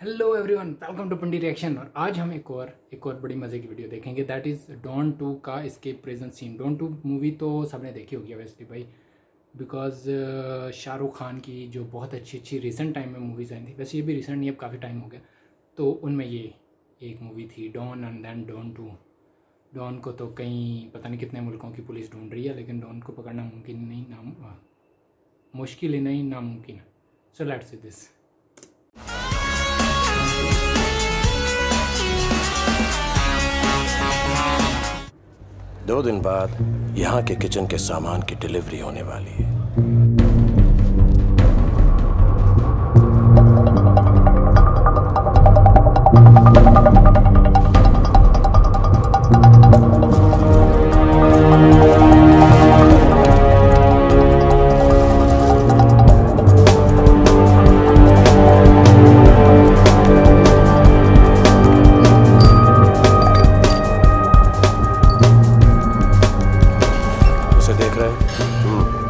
Hello everyone, welcome to Pindi reaction. और आज हम एक और बड़ी मज़े की वीडियो देखेंगे, दैट इज़ डॉन टू का इसके present scene. Don two movie तो सबने देखी होगी वैसे भाई, बिकॉज शाहरुख खान की जो बहुत अच्छी रिसेंट टाइम में मूवीज़ आई थी, वैसे ये भी रिसेंट नहीं, अब काफ़ी टाइम हो गया, तो उनमें ये एक मूवी थी don and then Don two. Don को तो कहीं पता नहीं कितने मुल्कों की पुलिस ढूंढ रही है, लेकिन डॉन को पकड़ना मुश्किल ही नहीं नामुमकिन है। So let's see this. दो दिन बाद यहाँ के किचन के सामान की डिलीवरी होने वाली है।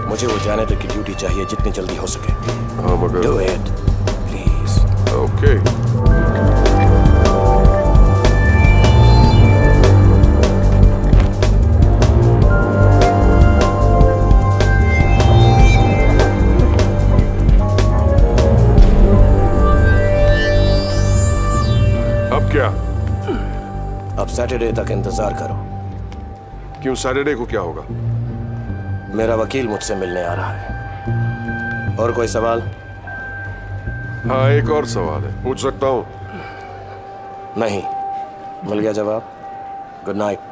मुझे वो जाने तक की ड्यूटी चाहिए जितनी जल्दी हो सके। Do it please. ओके। अब क्या? अब सैटरडे तक इंतजार करो। क्यों? सैटरडे को क्या होगा? मेरा वकील मुझसे मिलने आ रहा है। और कोई सवाल? हाँ, एक और सवाल है, पूछ सकता हूँ? नहीं। मिल गया जवाब। Good night.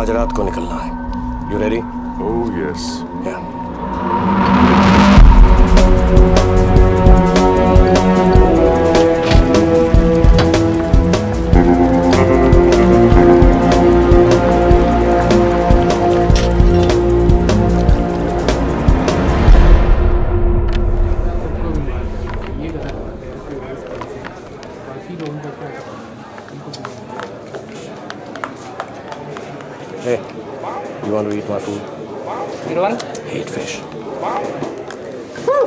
आज रात को निकलना है। You ready? Oh yes. Hey, you want to eat my food? You don't want? Hate fish. Woo!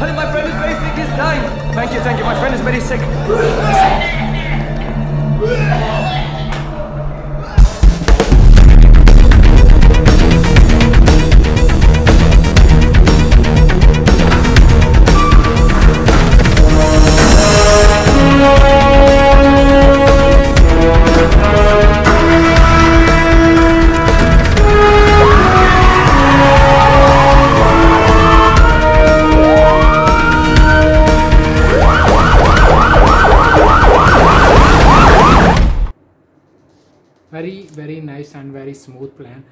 Help, my friend is very sick, he's dying. Thank you, my friend is very sick. Very nice and very smooth plan.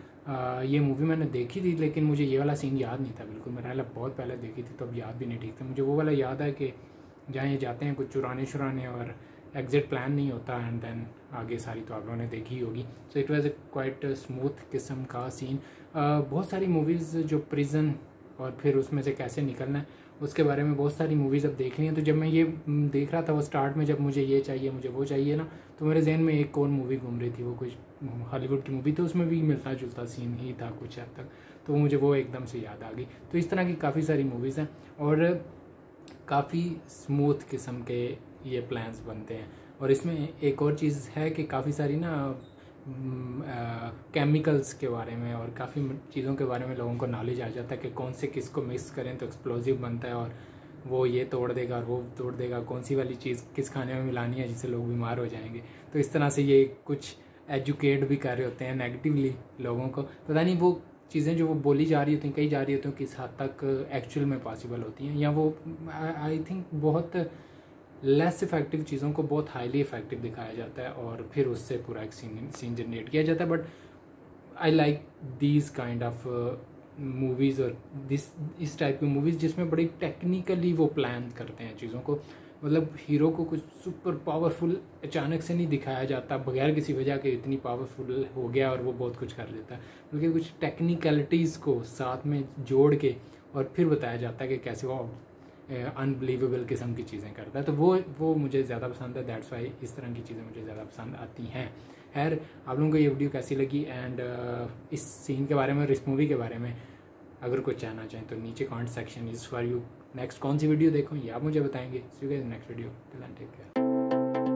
ये movie मैंने देखी थी लेकिन मुझे ये वाला scene याद नहीं था बिल्कुल। मैंने बहुत पहले देखी थी तो अब याद भी नहीं ठीक था। मुझे वो वाला याद है कि जहाँ ये जाते हैं कुछ चुराने शुराने और एग्जिट प्लान नहीं होता एंड देन आगे सारी तो आप लोगों ने देखी होगी। So it was a quite smooth किस्म का सीन। बहुत सारी मूवीज़ जो प्रिजन और फिर उसमें से कैसे निकलना है उसके बारे में बहुत सारी मूवीज़ अब देख ली हैं। तो जब मैं ये देख रहा था वो स्टार्ट में जब मुझे ये चाहिए मुझे वो चाहिए ना, तो मेरे जहन में एक और मूवी घूम रही थी, वो कुछ हॉलीवुड की मूवी, तो उसमें भी मिलता जुलता सीन ही था कुछ हद तक, तो मुझे वो एकदम से याद आ गई। तो इस तरह की काफ़ी सारी मूवीज़ हैं और काफ़ी स्मूथ किस्म के ये प्लान्स बनते हैं। और इसमें एक और चीज़ है कि काफ़ी सारी ना केमिकल्स के बारे में और काफ़ी चीज़ों के बारे में लोगों को नॉलेज आ जाता है कि कौन से किसको मिक्स करें तो एक्सप्लोसिव बनता है और वो ये तोड़ देगा और वो तोड़ देगा, कौन सी वाली चीज़ किस खाने में मिलानी है जिससे लोग बीमार हो जाएंगे। तो इस तरह से ये कुछ एजुकेट भी कर रहे होते हैं नेगेटिवली लोगों को, पता नहीं वो चीज़ें जो वो बोली जा रही होती हैं कही जा रही होती हैं किस हद तक एक्चुअल में पॉसिबल होती हैं, या वो आई थिंक बहुत लेस इफेक्टिव चीज़ों को बहुत हाईली इफेक्टिव दिखाया जाता है और फिर उससे पूरा एक सीन जनरेट किया जाता है। But I like these kind of movies और इस टाइप की मूवीज़ जिसमें बड़ी टेक्निकली वो प्लान करते हैं चीज़ों को, मतलब हीरो को कुछ सुपर पावरफुल अचानक से नहीं दिखाया जाता बगैर किसी वजह के इतनी पावरफुल हो गया और वो बहुत कुछ कर लेता है, बल्कि कुछ टेक्निकलिटीज़ को साथ में जोड़ के और फिर बताया जाता है कि कैसे वो अनबिलीवेबल किस्म की चीज़ें करता है। तो वो मुझे ज़्यादा पसंद है, दैट्स वाई इस तरह की चीज़ें मुझे ज़्यादा पसंद आती हैं। खैर, आप लोगों को ये वीडियो कैसी लगी एंड इस सीन के बारे में और इस मूवी के बारे में अगर कुछ जानना चाहें तो नीचे comment section is for you, next कौन सी वीडियो देखूँ ये आप मुझे बताएंगे। See you guys next video, till then take care.